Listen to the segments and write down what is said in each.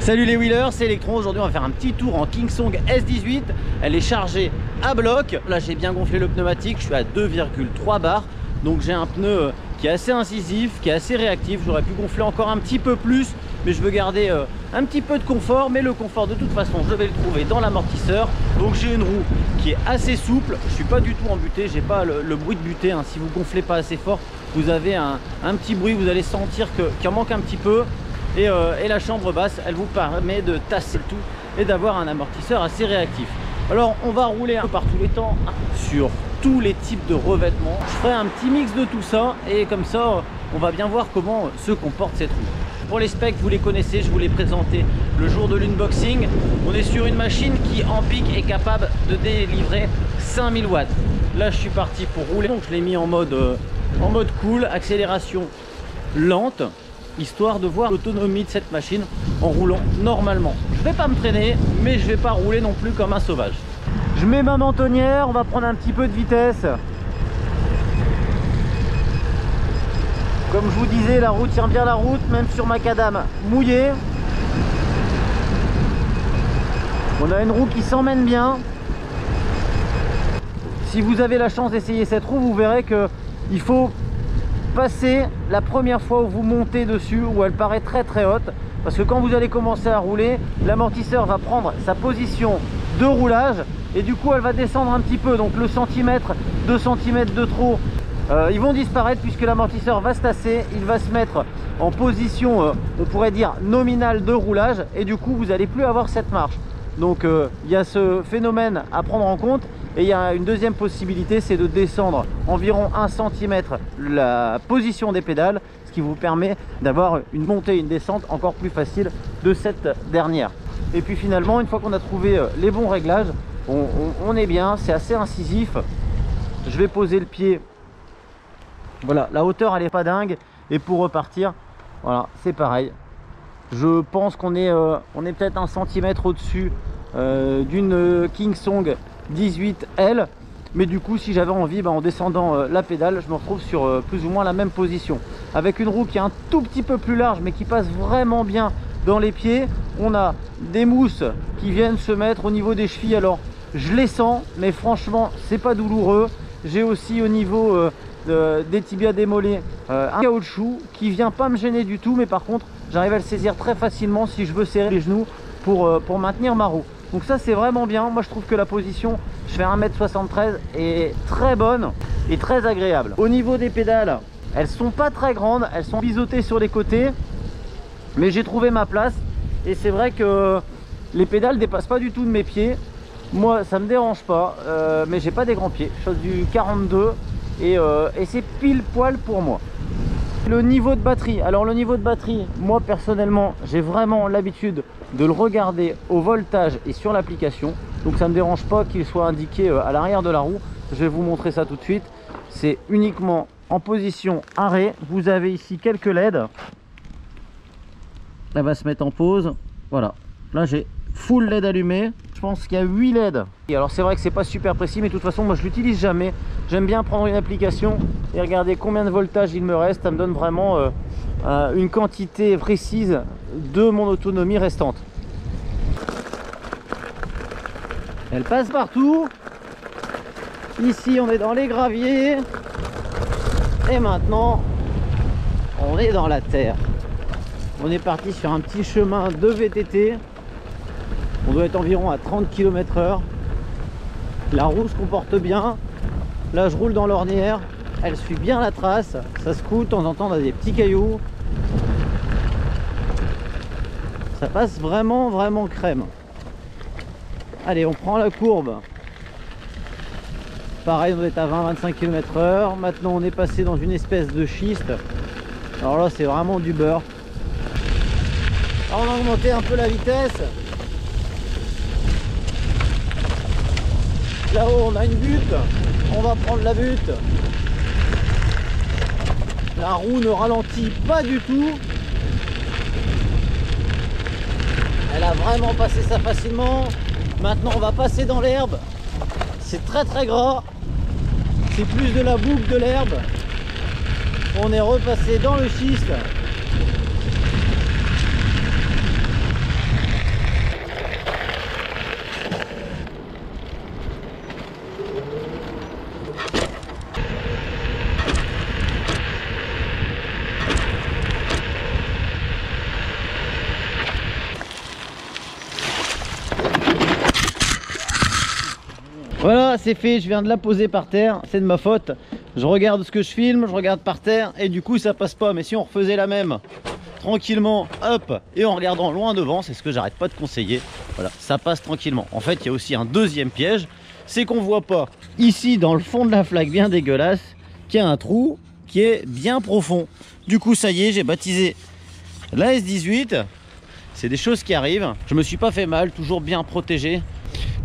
Salut les wheelers, c'est Electron. Aujourd'hui on va faire un petit tour en Kingsong S18. Elle est chargée à bloc. Là j'ai bien gonflé le pneumatique, je suis à 2,3 bars. Donc j'ai un pneu qui est assez incisif, qui est assez réactif. J'aurais pu gonfler encore un petit peu plus, mais je veux garder un petit peu de confort. Mais le confort de toute façon je vais le trouver dans l'amortisseur. Donc j'ai une roue qui est assez souple. Je suis pas du tout en butée, j'ai pas le bruit de butée. Si vous gonflez pas assez fort, vous avez un petit bruit, vous allez sentir qu'il en manque un petit peu. Et la chambre basse, elle vous permet de tasser le tout et d'avoir un amortisseur assez réactif. Alors on va rouler un peu par tous les temps sur tous les types de revêtements. Je ferai un petit mix de tout ça et comme ça on va bien voir comment se comporte cette roue. Pour les specs, vous les connaissez, je vous les présentais le jour de l'unboxing. On est sur une machine qui en pic est capable de délivrer 5000 watts. Là je suis parti pour rouler, donc je l'ai mis en mode cool, accélération lente, histoire de voir l'autonomie de cette machine en roulant normalement. Je vais pas me traîner, mais je vais pas rouler non plus comme un sauvage. Je mets ma mentonnière, on va prendre un petit peu de vitesse. Comme je vous disais, la roue tient bien la route, même sur macadam mouillé. On a une roue qui s'emmène bien. Si vous avez la chance d'essayer cette roue, vous verrez que il faut passer la première fois où vous montez dessus, où elle paraît très très haute, parce que quand vous allez commencer à rouler, l'amortisseur va prendre sa position de roulage et du coup elle va descendre un petit peu, donc le centimètre, 2 cm de trop, ils vont disparaître puisque l'amortisseur va se tasser, il va se mettre en position, on pourrait dire nominale de roulage, et du coup vous n'allez plus avoir cette marche. Donc il y a ce phénomène à prendre en compte. Et il y a une deuxième possibilité, c'est de descendre environ 1 cm la position des pédales, ce qui vous permet d'avoir une montée et une descente encore plus facile de cette dernière. Et puis finalement, une fois qu'on a trouvé les bons réglages, on est bien, c'est assez incisif. Je vais poser le pied, voilà, la hauteur elle est pas dingue, et pour repartir, voilà, c'est pareil. Je pense qu'on est, on est peut-être 1 cm au-dessus d'une Kingsong 18L, mais du coup si j'avais envie, en descendant la pédale, je me retrouve sur plus ou moins la même position, avec une roue qui est un tout petit peu plus large mais qui passe vraiment bien dans les pieds. On a des mousses qui viennent se mettre au niveau des chevilles, alors je les sens, mais franchement c'est pas douloureux. J'ai aussi au niveau des tibias, des mollets, un caoutchouc qui vient pas me gêner du tout, mais par contre j'arrive à le saisir très facilement si je veux serrer les genoux pour maintenir ma roue. Donc ça c'est vraiment bien, moi je trouve que la position, je fais 1m73, est très bonne et très agréable. Au niveau des pédales, elles sont pas très grandes, elles sont biseautées sur les côtés, mais j'ai trouvé ma place et c'est vrai que les pédales dépassent pas du tout de mes pieds. Moi ça me dérange pas, mais j'ai pas des grands pieds, je suis du 42 et c'est pile poil pour moi. Le niveau de batterie, alors le niveau de batterie, moi personnellement j'ai vraiment l'habitude de le regarder au voltage et sur l'application, donc ça ne me dérange pas qu'il soit indiqué à l'arrière de la roue. Je vais vous montrer ça tout de suite, c'est uniquement en position arrêt. Vous avez ici quelques LED, elle va se mettre en pause, voilà, là j'ai full LED allumé, je pense qu'il y a 8 LED. Et alors c'est vrai que c'est pas super précis, mais de toute façon moi je l'utilise jamais, j'aime bien prendre une application et regarder combien de voltage il me reste, ça me donne vraiment une quantité précise de mon autonomie restante. Elle passe partout, ici on est dans les graviers et maintenant on est dans la terre. On est parti sur un petit chemin de VTT. On doit être environ à 30 km/h. La roue se comporte bien. Là je roule dans l'ornière, elle suit bien la trace. Ça secoue de temps en temps, on a des petits cailloux. Ça passe vraiment vraiment crème. Allez, on prend la courbe. Pareil, on est à 20-25 km/h. Maintenant on est passé dans une espèce de schiste. Alors là c'est vraiment du beurre. Alors, on a augmenté un peu la vitesse. Là-haut on a une butte, on va prendre la butte. La roue ne ralentit pas du tout. Elle a vraiment passer ça facilement. Maintenant on va passer dans l'herbe, c'est très très gras, c'est plus de la boue que de l'herbe. On est repassé dans le schiste. Voilà, c'est fait, je viens de la poser par terre, c'est de ma faute. Je regarde ce que je filme, je regarde par terre et du coup ça passe pas. Mais si on refaisait la même, tranquillement, hop, et en regardant loin devant, c'est ce que j'arrête pas de conseiller. Voilà, ça passe tranquillement. En fait, il y a aussi un deuxième piège, c'est qu'on voit pas ici dans le fond de la flaque bien dégueulasse qu'il y a un trou qui est bien profond. Du coup, ça y est, j'ai baptisé la S18. C'est des choses qui arrivent. Je me suis pas fait mal, toujours bien protégé.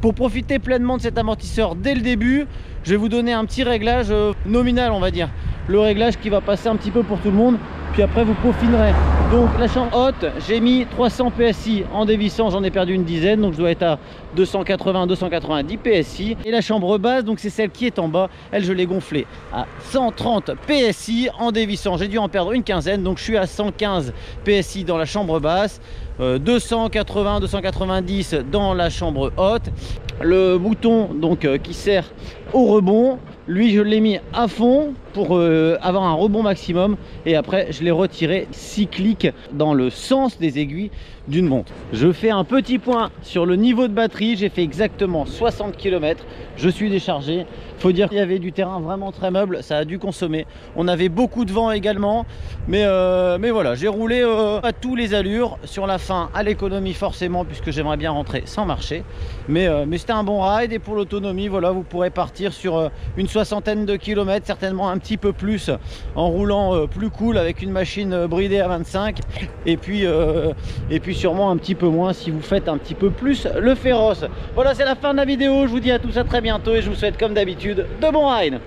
Pour profiter pleinement de cet amortisseur dès le début, je vais vous donner un petit réglage nominal, on va dire. Le réglage qui va passer un petit peu pour tout le monde, puis après vous peaufinerez. Donc la chambre haute, j'ai mis 300 PSI. En dévissant, j'en ai perdu une dizaine, donc je dois être à 280-290 PSI. Et la chambre basse, donc c'est celle qui est en bas, elle je l'ai gonflée à 130 PSI. En dévissant, j'ai dû en perdre une quinzaine, donc je suis à 115 PSI dans la chambre basse. 280-290 dans la chambre haute. Le bouton donc qui sert au rebond, lui je l'ai mis à fond pour avoir un rebond maximum, et après je l'ai retiré cyclique dans le sens des aiguilles d'une montre. Je fais un petit point sur le niveau de batterie, j'ai fait exactement 60 km, je suis déchargé. Faut dire qu'il y avait du terrain vraiment très meuble, ça a dû consommer. On avait beaucoup de vent également, mais voilà, j'ai roulé à tous les allures, sur la fin à l'économie forcément, puisque j'aimerais bien rentrer sans marcher. Mais c'était un bon ride, et pour l'autonomie, voilà, vous pourrez partir sur une soixantaine de kilomètres, certainement un petit peu plus, en roulant plus cool avec une machine bridée à 25, et puis sûrement un petit peu moins si vous faites un petit peu plus le féroce. Voilà, c'est la fin de la vidéo, je vous dis à tous à très bientôt et je vous souhaite comme d'habitude de bons rides.